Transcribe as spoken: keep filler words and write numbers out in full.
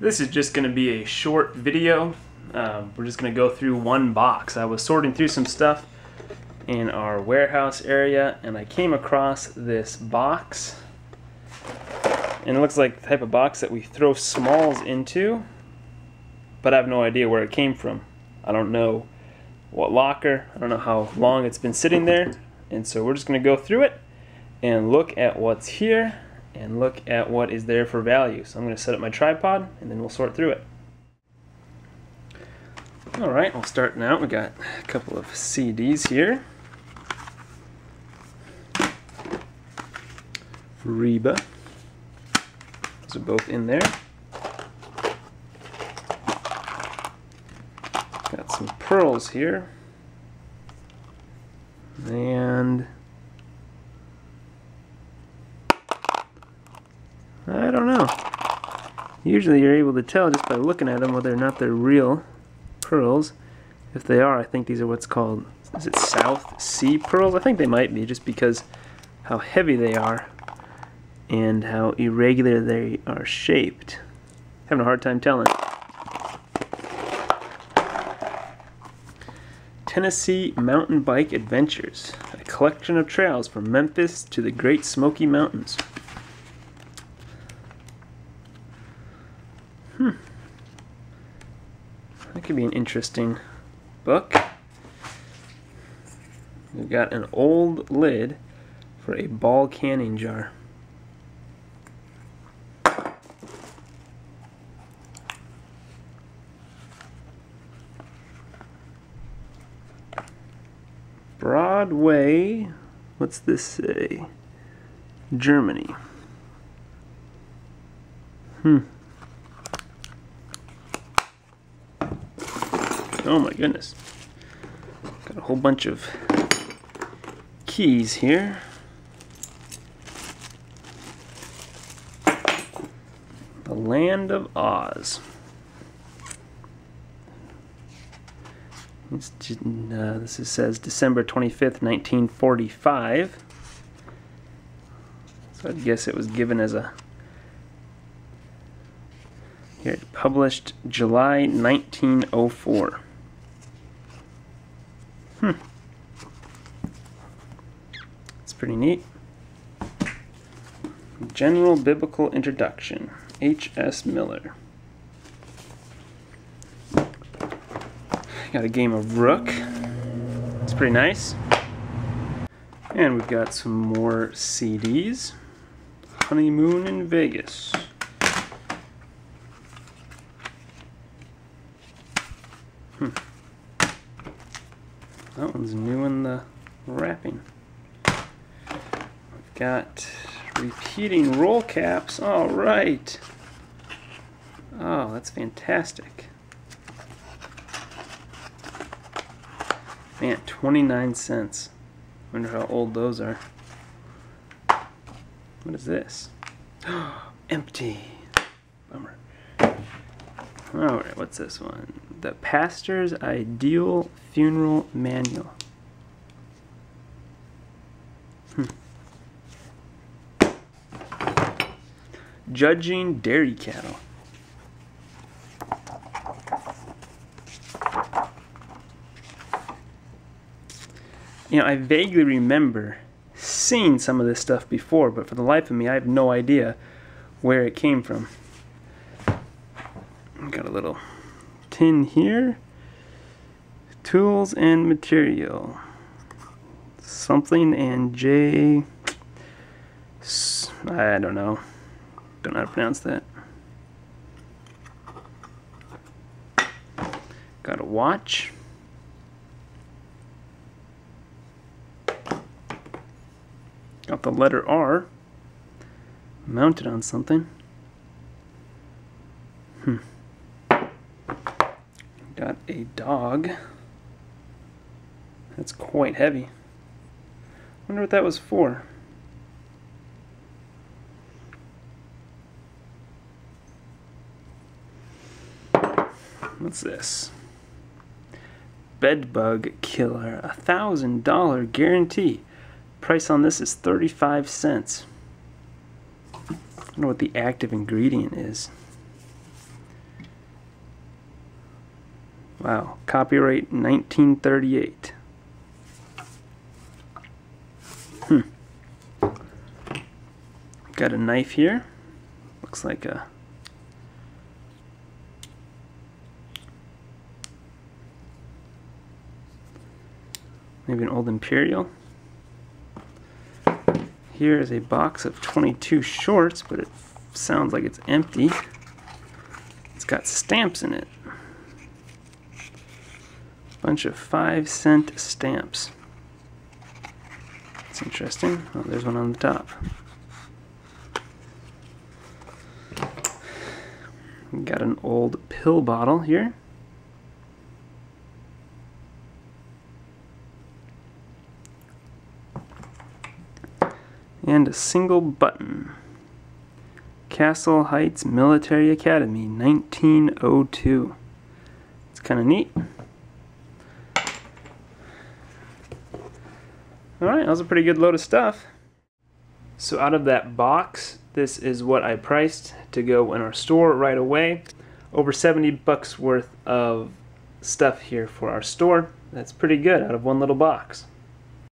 This is just going to be a short video. Uh, we're just going to go through one box. I was sorting through some stuff in our warehouse area and I came across this box. And it looks like the type of box that we throw smalls into, but I have no idea where it came from. I don't know what locker, I don't know how long it's been sitting there, and so we're just going to go through it and look at what's here and look at what is there for value. So I'm going to set up my tripod and then we'll sort through it. Alright, we'll start now. We got a couple of C Ds here. Reba. Those are both in there. Got some pearls here. And I don't know. Usually you're able to tell just by looking at them whether or not they're real pearls. If they are, I think these are what's called, is it South Sea pearls? I think they might be, just because how heavy they are and how irregular they are shaped. Having a hard time telling. Tennessee Mountain Bike Adventures, a collection of trails from Memphis to the Great Smoky Mountains. Hmm. That could be an interesting book. We've got an old lid for a ball canning jar. Broadway, what's this say? Germany. Hmm. Oh my goodness. Got a whole bunch of keys here. The Land of Oz. It's, uh, this is, says December twenty-fifth, nineteen forty-five. So I guess it was given as a... Here, it's published July nineteen oh four. Hmm. It's pretty neat. General Biblical Introduction, H S Miller. Got a game of Rook. It's pretty nice. And we've got some more C Ds. Honeymoon in Vegas. Hmm. That one's new in the wrapping. We've got repeating roll caps. All right. Oh, that's fantastic. Man, twenty-nine cents. Wonder how old those are. What is this? Empty. Bummer. Alright, what's this one? The Pastor's Ideal Funeral Manual. Hmm. Judging Dairy Cattle. You know, I vaguely remember seeing some of this stuff before, but for the life of me, I have no idea where it came from. Got a little tin here. Tools and material. Something and J... I don't know. Don't know how to pronounce that. Got a watch. Got the letter R mounted on something. Hmm. Got a dog. That's quite heavy. Wonder what that was for. What's this? Bedbug killer. A thousand dollar guarantee. Price on this is thirty-five cents. I don't know what the active ingredient is. Wow, copyright nineteen thirty-eight. Hmm. Got a knife here. Looks like a maybe an old Imperial. Here is a box of twenty-two shorts, but it sounds like it's empty. It's got stamps in it. Bunch of five cent stamps. It's interesting. Oh, there's one on the top. We got an old pill bottle here. And a single button. Castle Heights Military Academy, nineteen oh two. It's kind of neat. Alright, that was a pretty good load of stuff. So out of that box, this is what I priced to go in our store right away. Over seventy bucks worth of stuff here for our store. That's pretty good out of one little box.